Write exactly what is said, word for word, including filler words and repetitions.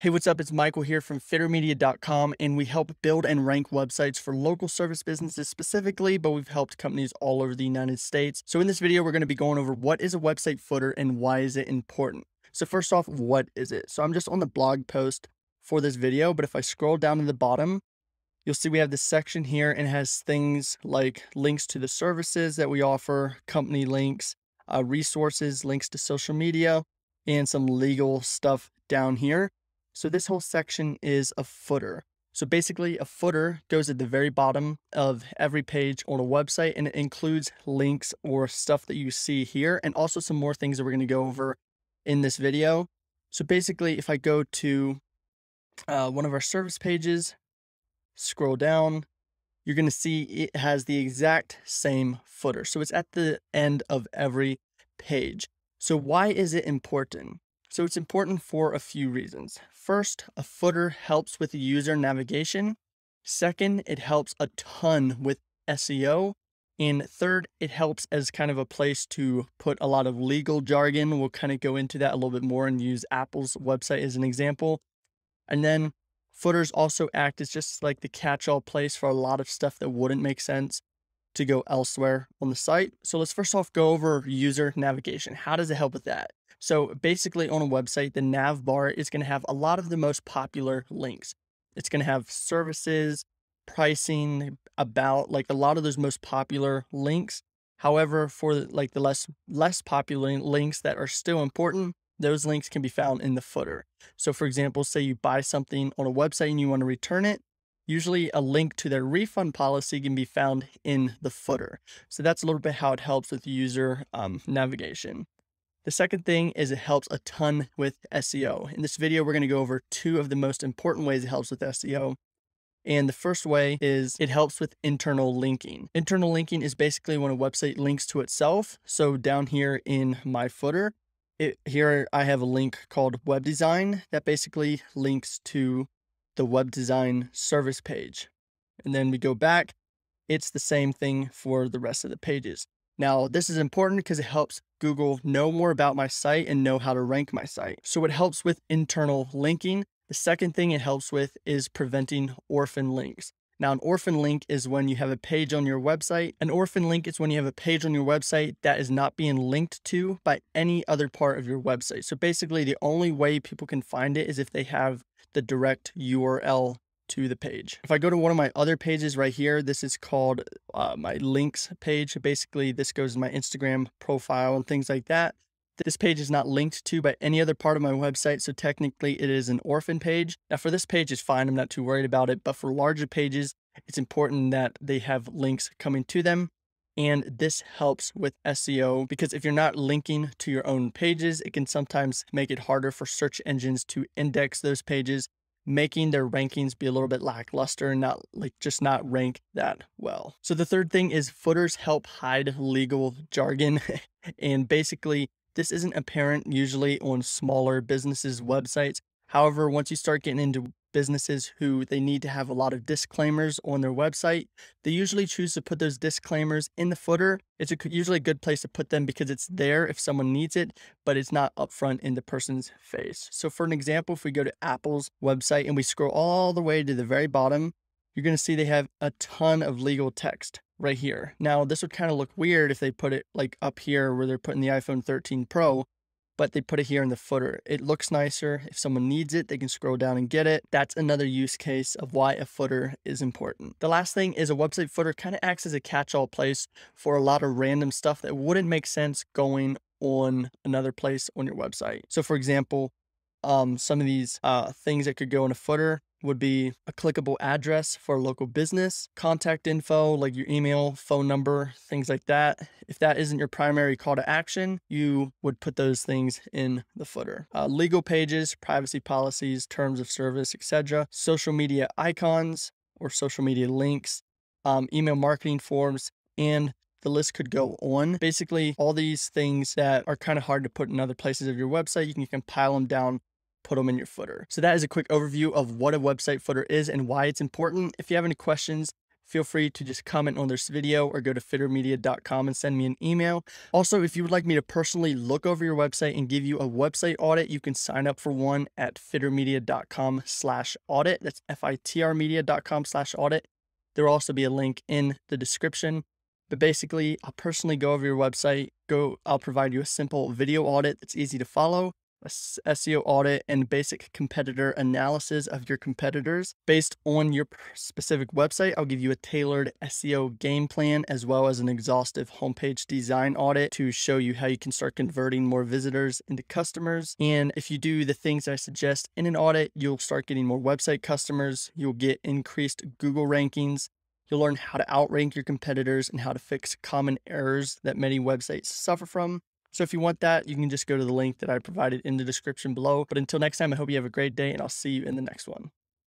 Hey, what's up? It's Michael here from fitter media dot com, and we help build and rank websites for local service businesses specifically, but we've helped companies all over the United States. So in this video, we're going to be going over what is a website footer and why is it important. So first off, what is it? So I'm just on the blog post for this video, but if I scroll down to the bottom, you'll see we have this section here and it has things like links to the services that we offer, company links, uh, resources, links to social media, and some legal stuff down here. So this whole section is a footer. So basically a footer goes at the very bottom of every page on a website, and it includes links or stuff that you see here, and also some more things that we're going to go over in this video. So basically if I go to uh, one of our service pages, scroll down, you're going to see it has the exact same footer. So it's at the end of every page. So why is it important? So it's important for a few reasons. First, a footer helps with user navigation. Second, it helps a ton with S E O. And third, it helps as kind of a place to put a lot of legal jargon. We'll kind of go into that a little bit more and use Apple's website as an example. And then footers also act as just like the catch-all place for a lot of stuff that wouldn't make sense to go elsewhere on the site. So let's first off go over user navigation. How does it help with that? So basically on a website, the nav bar is going to have a lot of the most popular links. It's going to have services, pricing, about, like a lot of those most popular links. However, for like the less less popular links that are still important, those links can be found in the footer. So for example, say you buy something on a website and you want to return it, usually a link to their refund policy can be found in the footer. So that's a little bit how it helps with user um, navigation. The second thing is it helps a ton with S E O. In this video, we're going to go over two of the most important ways it helps with S E O. And the first way is it helps with internal linking. Internal linking is basically when a website links to itself. So down here in my footer, it, here I have a link called web design that basically links to the web design service page. And then we go back. It's the same thing for the rest of the pages. Now, this is important because it helps Google know more about my site and know how to rank my site. So it helps with internal linking. The second thing it helps with is preventing orphan links. Now, an orphan link is when you have a page on your website. An orphan link is when you have a page on your website that is not being linked to by any other part of your website. So basically, the only way people can find it is if they have the direct U R L to the page. If I go to one of my other pages right here, this is called uh, my links page. Basically, this goes to my Instagram profile and things like that. This page is not linked to by any other part of my website, so technically it is an orphan page. Now for this page, it's fine. I'm not too worried about it, but for larger pages, it's important that they have links coming to them. And this helps with S E O because if you're not linking to your own pages, it can sometimes make it harder for search engines to index those pages, making their rankings be a little bit lackluster and not like just not rank that well. So the third thing is footers help hide legal jargon. And basically this isn't apparent usually on smaller businesses' websites. However, once you start getting into businesses who they need to have a lot of disclaimers on their website, they usually choose to put those disclaimers in the footer. It's a, usually a good place to put them because it's there if someone needs it, but it's not upfront in the person's face. So for an example, if we go to Apple's website and we scroll all the way to the very bottom, you're going to see they have a ton of legal text right here. Now, this would kind of look weird if they put it like up here where they're putting the iPhone thirteen Pro. But they put it here in the footer. It looks nicer. If someone needs it, they can scroll down and get it. That's another use case of why a footer is important. The last thing is a website footer kind of acts as a catch-all place for a lot of random stuff that wouldn't make sense going on another place on your website. So for example, um, some of these uh, things that could go in a footer would be a clickable address for a local business, contact info, like your email, phone number, things like that. If that isn't your primary call to action, you would put those things in the footer. Uh, legal pages, privacy policies, terms of service, et cetera. Social media icons or social media links, um, email marketing forms, and the list could go on. Basically, all these things that are kind of hard to put in other places of your website, you can compile them down, put them in your footer. So that is a quick overview of what a website footer is and why it's important. If you have any questions, feel free to just comment on this video or go to fitrmedia dot com and send me an email. Also, if you would like me to personally look over your website and give you a website audit, you can sign up for one at fitrmedia dot com slash audit. That's F I T R media dot com slash audit. There will also be a link in the description. But basically, I'll personally go over your website. Go, I'll provide you a simple video audit that's easy to follow, a S E O audit, and basic competitor analysis of your competitors. Based on your specific website, I'll give you a tailored S E O game plan, as well as an exhaustive homepage design audit to show you how you can start converting more visitors into customers. And if you do the things I suggest in an audit, you'll start getting more website customers. You'll get increased Google rankings. You'll learn how to outrank your competitors and how to fix common errors that many websites suffer from. So if you want that, you can just go to the link that I provided in the description below. But until next time, I hope you have a great day, and I'll see you in the next one.